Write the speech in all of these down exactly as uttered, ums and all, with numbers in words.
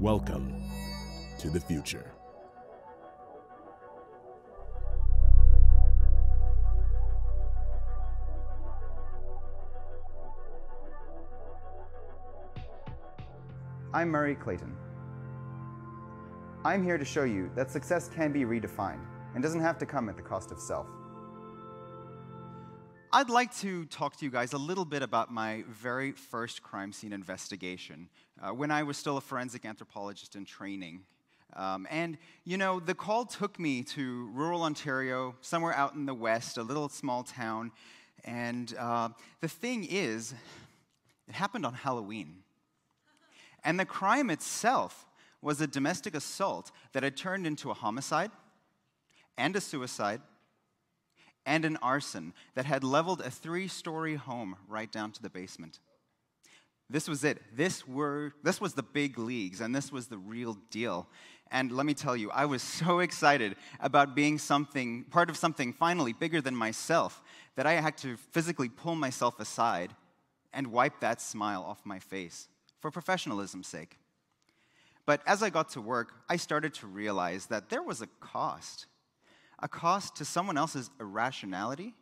Welcome to the future. I'm Murray Clayton. I'm here to show you that success can be redefined and doesn't have to come at the cost of self. I'd like to talk to you guys a little bit about my very first crime scene investigation uh, when I was still a forensic anthropologist in training. Um, and, you know, the call took me to rural Ontario, somewhere out in the west, a little small town. And uh, the thing is, it happened on Halloween. And the crime itself was a domestic assault that had turned into a homicide and a suicide and an arson that had leveled a three-story home right down to the basement. This was it. This were, this was the big leagues, and this was the real deal. And let me tell you, I was so excited about being something, part of something finally bigger than myself, that I had to physically pull myself aside and wipe that smile off my face, for professionalism's sake. But as I got to work, I started to realize that there was a cost, a cost to someone else's irrationality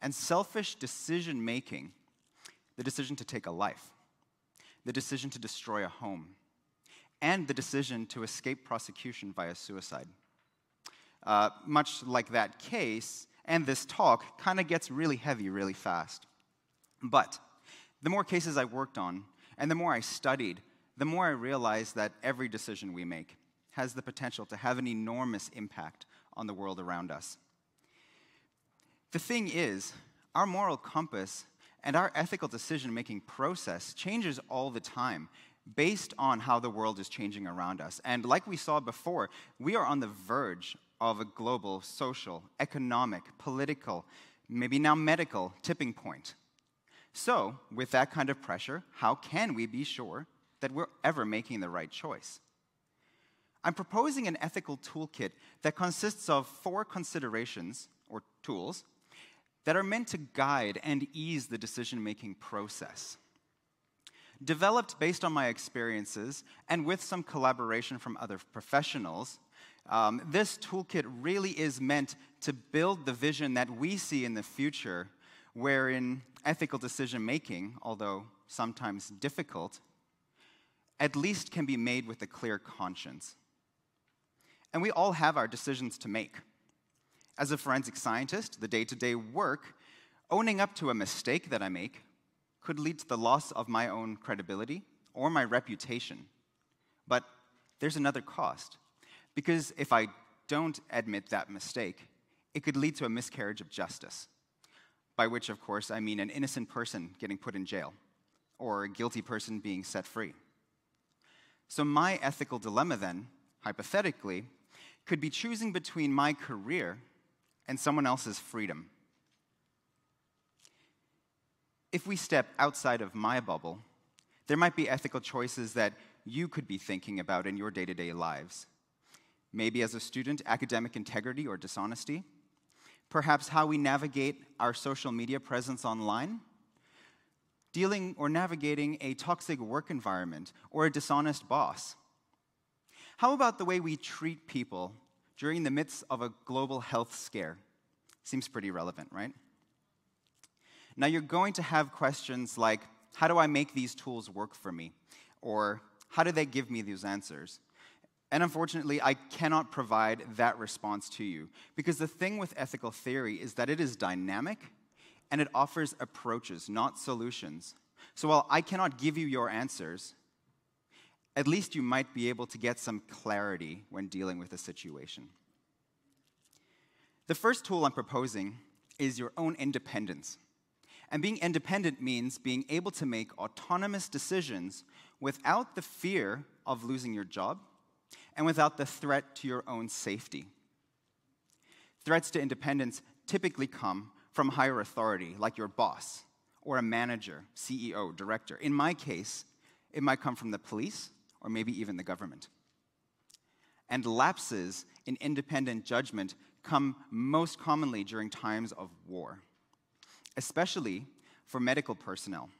and selfish decision-making, the decision to take a life, the decision to destroy a home, and the decision to escape prosecution via suicide. Uh, much like that case, and this talk kind of gets really heavy really fast. But the more cases I worked on, and the more I studied, the more I realized that every decision we make has the potential to have an enormous impact on the world around us. The thing is, our moral compass and our ethical decision-making process changes all the time based on how the world is changing around us. And like we saw before, we are on the verge of a global, social, economic, political, maybe now medical tipping point. So, with that kind of pressure, how can we be sure that we're ever making the right choice? I'm proposing an ethical toolkit that consists of four considerations, or tools, that are meant to guide and ease the decision-making process. Developed based on my experiences and with some collaboration from other professionals, um, this toolkit really is meant to build the vision that we see in the future, wherein ethical decision-making, although sometimes difficult, at least can be made with a clear conscience. And we all have our decisions to make. As a forensic scientist, the day-to-day work, owning up to a mistake that I make could lead to the loss of my own credibility or my reputation. But there's another cost, because if I don't admit that mistake, it could lead to a miscarriage of justice. By which, of course, I mean an innocent person getting put in jail, or a guilty person being set free. So my ethical dilemma then, hypothetically, could be choosing between my career and someone else's freedom. If we step outside of my bubble, there might be ethical choices that you could be thinking about in your day-to-day lives. Maybe as a student, academic integrity or dishonesty. Perhaps how we navigate our social media presence online, dealing or navigating a toxic work environment or a dishonest boss. How about the way we treat people during the midst of a global health scare? Seems pretty relevant, right? Now you're going to have questions like, how do I make these tools work for me? Or how do they give me these answers? And unfortunately, I cannot provide that response to you, because the thing with ethical theory is that it is dynamic and it offers approaches, not solutions. So while I cannot give you your answers, at least you might be able to get some clarity when dealing with a situation. The first tool I'm proposing is your own independence. And being independent means being able to make autonomous decisions without the fear of losing your job, and without the threat to your own safety. Threats to independence typically come from higher authority, like your boss, or a manager, C E O, director. In my case, it might come from the police, or maybe even the government. And lapses in independent judgment come most commonly during times of war, especially for medical personnel,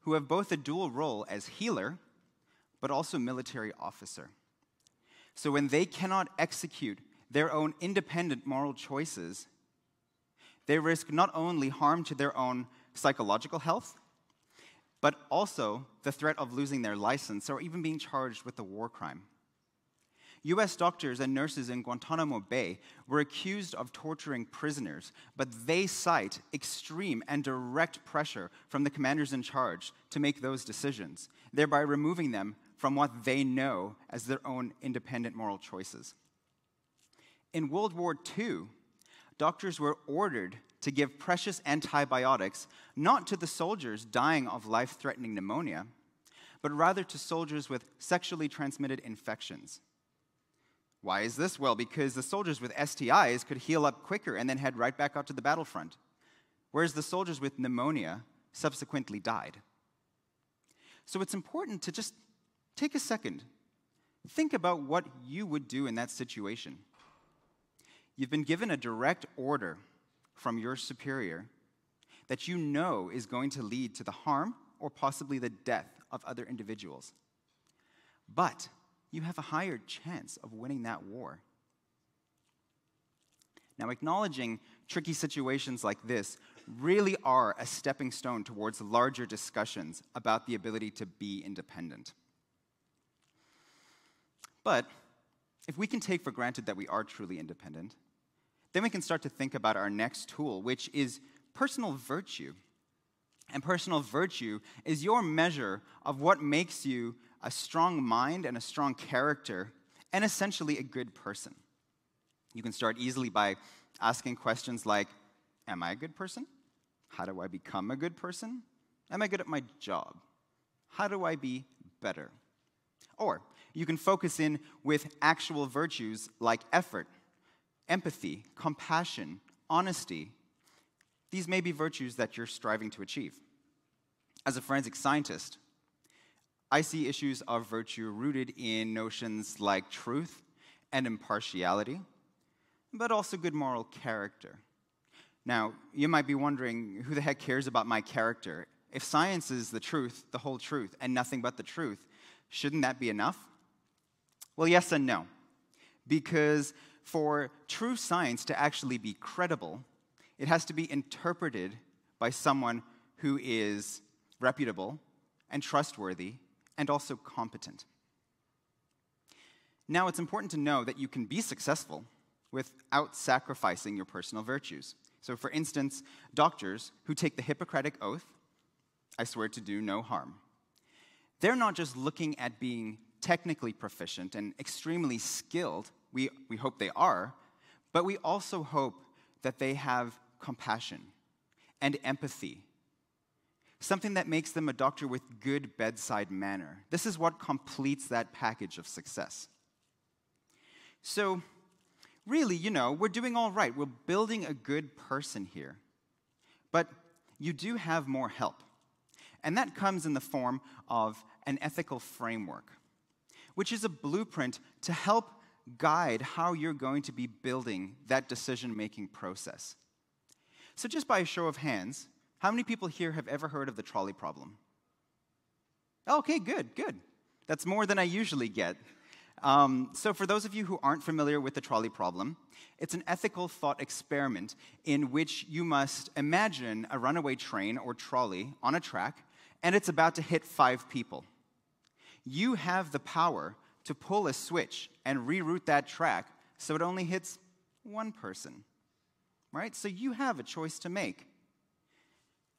who have both a dual role as healer, but also military officer. So when they cannot execute their own independent moral choices, they risk not only harm to their own psychological health, but also the threat of losing their license or even being charged with a war crime. U S doctors and nurses in Guantanamo Bay were accused of torturing prisoners, but they cite extreme and direct pressure from the commanders in charge to make those decisions, thereby removing them from what they know as their own independent moral choices. In World War Two, doctors were ordered to give precious antibiotics not to the soldiers dying of life-threatening pneumonia, but rather to soldiers with sexually transmitted infections. Why is this? Well, because the soldiers with S T Is could heal up quicker and then head right back out to the battlefront, whereas the soldiers with pneumonia subsequently died. So it's important to just take a second. Think about what you would do in that situation. You've been given a direct order from your superior that you know is going to lead to the harm or possibly the death of other individuals. But you have a higher chance of winning that war. Now, acknowledging tricky situations like this really are a stepping stone towards larger discussions about the ability to be independent. But if we can take for granted that we are truly independent, then we can start to think about our next tool, which is personal virtue. And personal virtue is your measure of what makes you a strong mind and a strong character, and essentially a good person. You can start easily by asking questions like, am I a good person? How do I become a good person? Am I good at my job? How do I be better? Or you can focus in with actual virtues like effort, empathy, compassion, honesty. These may be virtues that you're striving to achieve. As a forensic scientist, I see issues of virtue rooted in notions like truth and impartiality, but also good moral character. Now, you might be wondering, who the heck cares about my character? If science is the truth, the whole truth, and nothing but the truth, shouldn't that be enough? Well, yes and no. Because for true science to actually be credible, it has to be interpreted by someone who is reputable and trustworthy, and also competent. Now, it's important to know that you can be successful without sacrificing your personal virtues. So, for instance, doctors who take the Hippocratic Oath, I swear to do no harm, they're not just looking at being technically proficient and extremely skilled, we, we hope they are, but we also hope that they have compassion and empathy, something that makes them a doctor with good bedside manner. This is what completes that package of success. So, really, you know, we're doing all right. We're building a good person here. But you do have more help. And that comes in the form of an ethical framework, which is a blueprint to help guide how you're going to be building that decision-making process. So just by a show of hands, how many people here have ever heard of the trolley problem? Okay, good, good. That's more than I usually get. Um, so for those of you who aren't familiar with the trolley problem, it's an ethical thought experiment in which you must imagine a runaway train or trolley on a track, and it's about to hit five people. You have the power to pull a switch and reroute that track so it only hits one person, right? So you have a choice to make.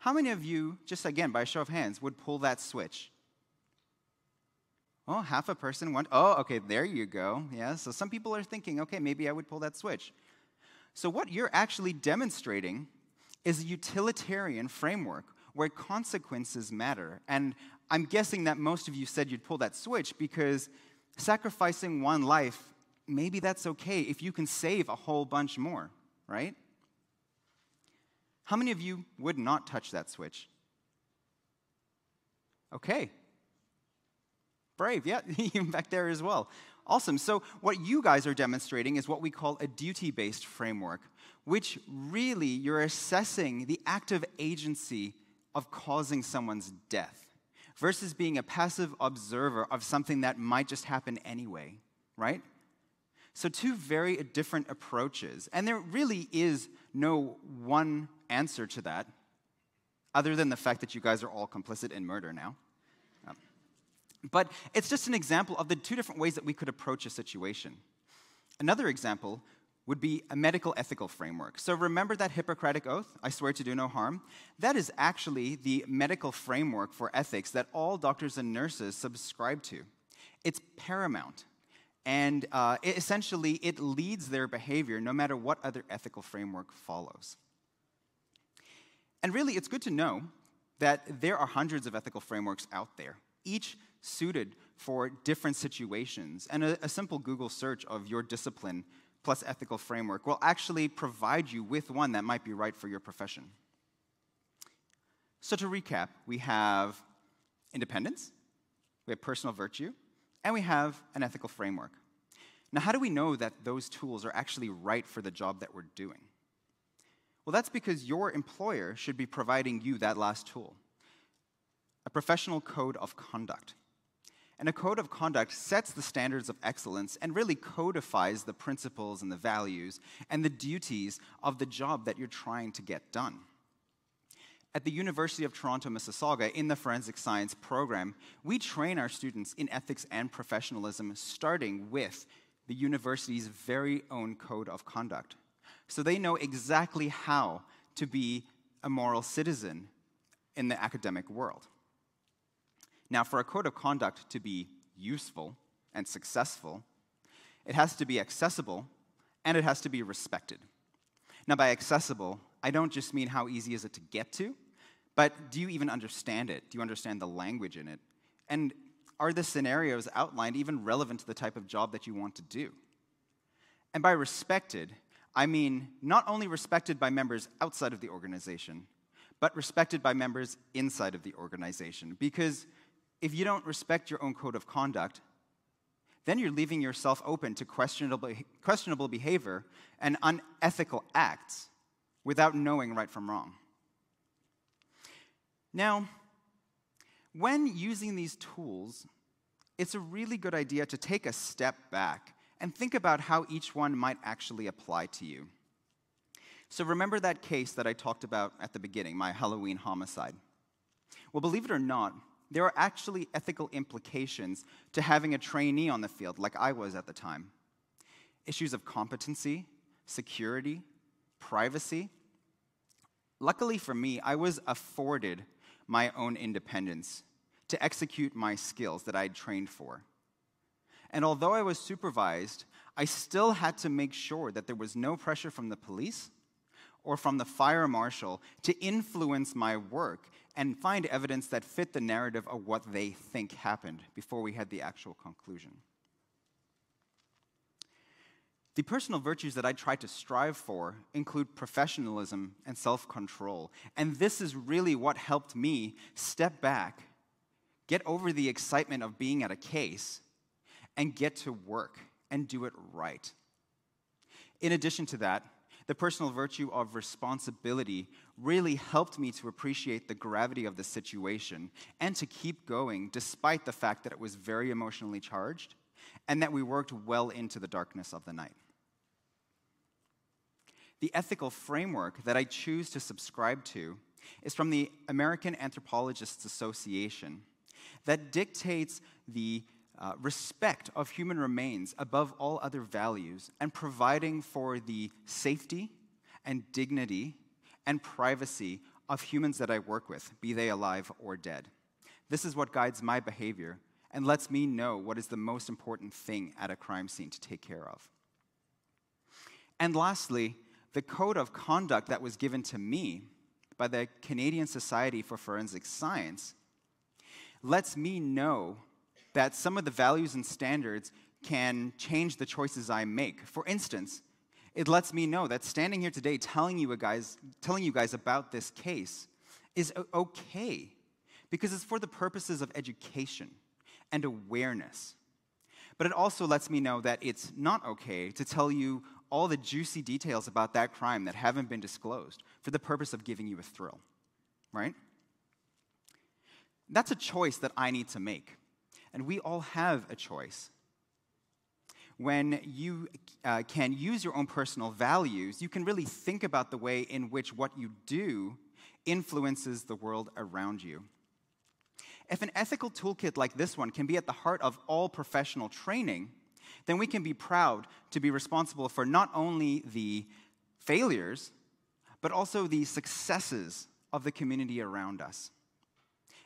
How many of you, just again, by a show of hands, would pull that switch? Oh, half a person, one, oh, okay, there you go, yeah. So some people are thinking, okay, maybe I would pull that switch. So what you're actually demonstrating is a utilitarian framework where consequences matter. And I'm guessing that most of you said you'd pull that switch because sacrificing one life, maybe that's okay if you can save a whole bunch more, right? How many of you would not touch that switch? Okay. Brave, yeah, back there as well. Awesome. So what you guys are demonstrating is what we call a duty-based framework, which really you're assessing the active agency of causing someone's death versus being a passive observer of something that might just happen anyway, right? So two very different approaches, and there really is no one answer to that, other than the fact that you guys are all complicit in murder now. Um, but it's just an example of the two different ways that we could approach a situation. Another example would be a medical ethical framework. So remember that Hippocratic Oath, I swear to do no harm? That is actually the medical framework for ethics that all doctors and nurses subscribe to. It's paramount. And uh, it essentially, it leads their behavior no matter what other ethical framework follows. And really, it's good to know that there are hundreds of ethical frameworks out there, each suited for different situations. And a, a simple Google search of your discipline plus ethical framework will actually provide you with one that might be right for your profession. So to recap, we have independence, we have personal virtue, and we have an ethical framework. Now, how do we know that those tools are actually right for the job that we're doing? Well, that's because your employer should be providing you that last tool, a professional code of conduct. And a code of conduct sets the standards of excellence and really codifies the principles and the values and the duties of the job that you're trying to get done. At the University of Toronto, Mississauga, in the forensic science program, we train our students in ethics and professionalism, starting with the university's very own code of conduct. So they know exactly how to be a moral citizen in the academic world. Now, for a code of conduct to be useful and successful, it has to be accessible and it has to be respected. Now, by accessible, I don't just mean how easy is it to get to, but do you even understand it? Do you understand the language in it? And are the scenarios outlined even relevant to the type of job that you want to do? And by respected, I mean not only respected by members outside of the organization, but respected by members inside of the organization. Because if you don't respect your own code of conduct, then you're leaving yourself open to questionable, questionable behavior and unethical acts without knowing right from wrong. Now, when using these tools, it's a really good idea to take a step back and think about how each one might actually apply to you. So remember that case that I talked about at the beginning, my Halloween homicide. Well, believe it or not, there are actually ethical implications to having a trainee on the field, like I was at the time. Issues of competency, security, privacy. Luckily for me, I was afforded my own independence to execute my skills that I had trained for. And although I was supervised, I still had to make sure that there was no pressure from the police or from the fire marshal to influence my work and find evidence that fit the narrative of what they think happened before we had the actual conclusion. The personal virtues that I try to strive for include professionalism and self-control, and this is really what helped me step back, get over the excitement of being at a case, and get to work and do it right. In addition to that, the personal virtue of responsibility really helped me to appreciate the gravity of the situation and to keep going despite the fact that it was very emotionally charged and that we worked well into the darkness of the night. The ethical framework that I choose to subscribe to is from the American Anthropologists Association that dictates the Uh, respect of human remains above all other values and providing for the safety and dignity and privacy of humans that I work with, be they alive or dead. This is what guides my behavior and lets me know what is the most important thing at a crime scene to take care of. And lastly, the code of conduct that was given to me by the Canadian Society for Forensic Science lets me know that some of the values and standards can change the choices I make. For instance, it lets me know that standing here today telling you guys, telling you guys about this case is okay, because it's for the purposes of education and awareness. But it also lets me know that it's not okay to tell you all the juicy details about that crime that haven't been disclosed for the purpose of giving you a thrill, right? That's a choice that I need to make. And we all have a choice. When you uh, can use your own personal values, you can really think about the way in which what you do influences the world around you. If an ethical toolkit like this one can be at the heart of all professional training, then we can be proud to be responsible for not only the failures, but also the successes of the community around us.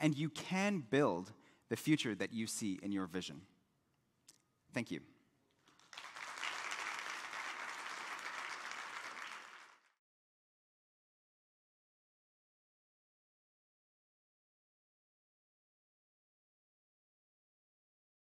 And you can build the future that you see in your vision. Thank you.